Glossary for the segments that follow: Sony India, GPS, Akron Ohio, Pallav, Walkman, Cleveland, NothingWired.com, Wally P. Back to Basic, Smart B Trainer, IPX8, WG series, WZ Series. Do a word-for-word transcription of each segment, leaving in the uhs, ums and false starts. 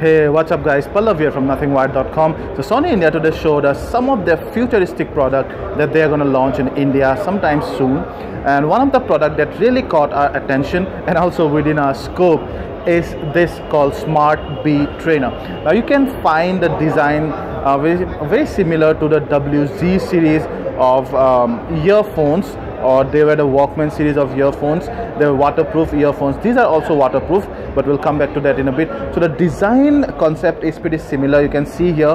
Hey, what's up guys, Pallav here from Nothing Wired dot com. So Sony India today showed us some of their futuristic product that they are going to launch in India sometime soon. And one of the product that really caught our attention and also within our scope is this called Smart B Trainer. Now you can find the design uh, very, very similar to the W Z series of um, earphones, or they were the Walkman series of earphones. They were waterproof earphones. These are also waterproof, but we'll come back to that in a bit. So the design concept is pretty similar, you can see here.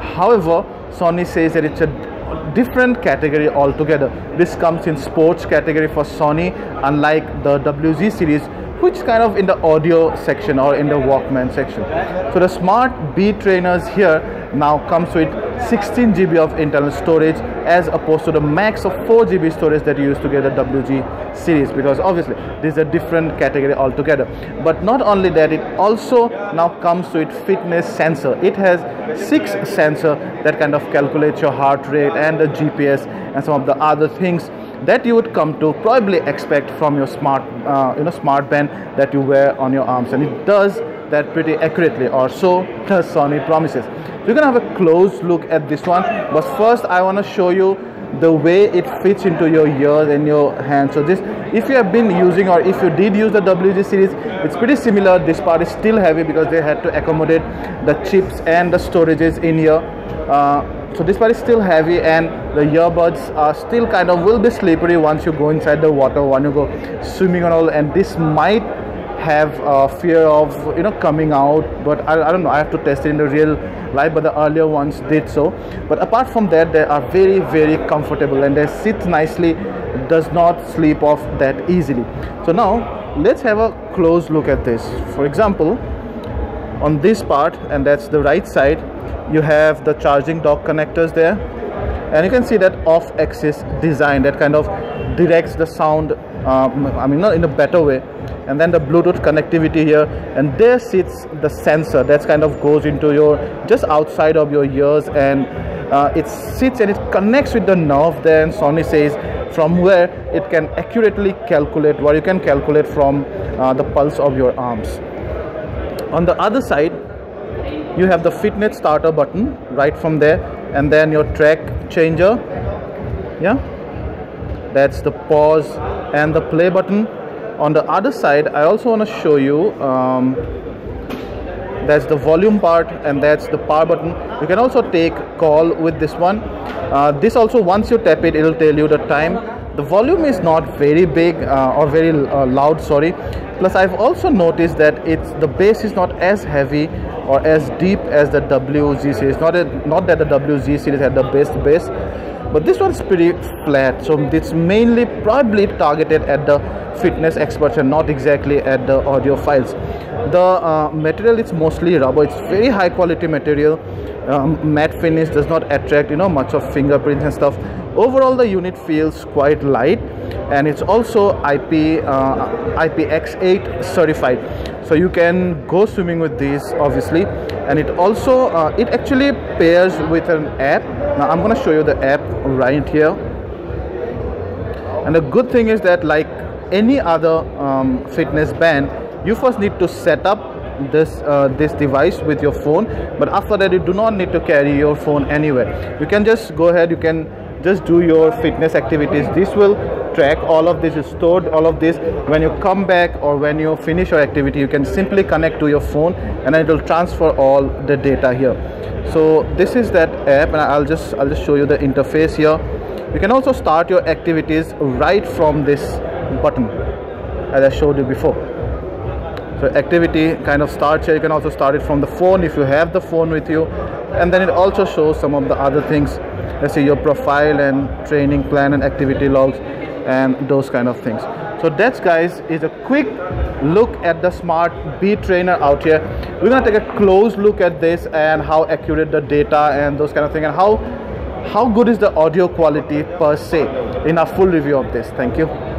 However, Sony says that it's a different category altogether. This comes in sports category for Sony, unlike the W Z series, which is kind of in the audio section or in the Walkman section. So the Smart B Trainers here now comes with sixteen G B of internal storage, as opposed to the max of four G B storage that you used to get the W G series, because obviously this is a different category altogether. But not only that, it also now comes with fitness sensor. It has six sensors that kind of calculates your heart rate and the G P S and some of the other things that you would come to probably expect from your smart uh, you know smart band that you wear on your arms, and it does that pretty accurately, or so does Sony promises. So you're gonna have a close look at this one, but first I want to show you the way it fits into your ears and your hands. So this, if you have been using, or if you did use the W G series, it's pretty similar. This part is still heavy because they had to accommodate the chips and the storages in here. Uh, so this part is still heavy, and the earbuds are still kind of will be slippery once you go inside the water, when you go swimming and all, and this might have a uh, fear of you know coming out. But I, I don't know, I have to test it in the real life, but the earlier ones did so. But apart from that, they are very very comfortable and they sit nicely, does not slip off that easily. So now let's have a close look at this. For example, on this part, and that's the right side, you have the charging dock connectors there, and you can see that off-axis design that kind of directs the sound, um, I mean not in a better way. And then the Bluetooth connectivity here, and there sits the sensor that's kind of goes into your just outside of your ears, and uh, it sits and it connects with the nerve there. And Sony says from where it can accurately calculate what you can calculate from uh, the pulse of your arms. On the other side, you have the fitness starter button right from there, and then your track changer, yeah, that's the pause and the play button. On the other side, I also want to show you um, that's the volume part, and that's the power button. You can also take call with this one. Uh, this also, once you tap it, it'll tell you the time. The volume is not very big uh, or very uh, loud, sorry. Plus I've also noticed that it's the bass is not as heavy or as deep as the W Z series. Not a, not that the W Z series had the best bass, but this one's pretty flat. So it's mainly probably targeted at the fitness experts and not exactly at the audiophiles. The uh, material is mostly rubber. It's very high quality material. Um, matte finish does not attract you know much of fingerprints and stuff. Overall, the unit feels quite light, and it's also I P X eight certified. So you can go swimming with these, obviously, and it also uh, it actually pairs with an app. Now I'm going to show you the app right here. And the good thing is that, like any other um, fitness band, you first need to set up this uh, this device with your phone, but after that you do not need to carry your phone anywhere. You can just go ahead, you can just do your fitness activities. This will track all of this, is stored all of this. When you come back or when you finish your activity, you can simply connect to your phone and it will transfer all the data here. So this is that app, and I'll just I'll just show you the interface here. You can also start your activities right from this button, as I showed you before. So activity kind of starts here. You can also start it from the phone if you have the phone with you, and then it also shows some of the other things. Let's see, your profile and training plan and activity logs and those kind of things. So that's, guys, is a quick look at the Smart B Trainer out here. We're gonna take a close look at this and how accurate the data and those kind of thing, and how how good is the audio quality per se, in a full review of this. Thank you.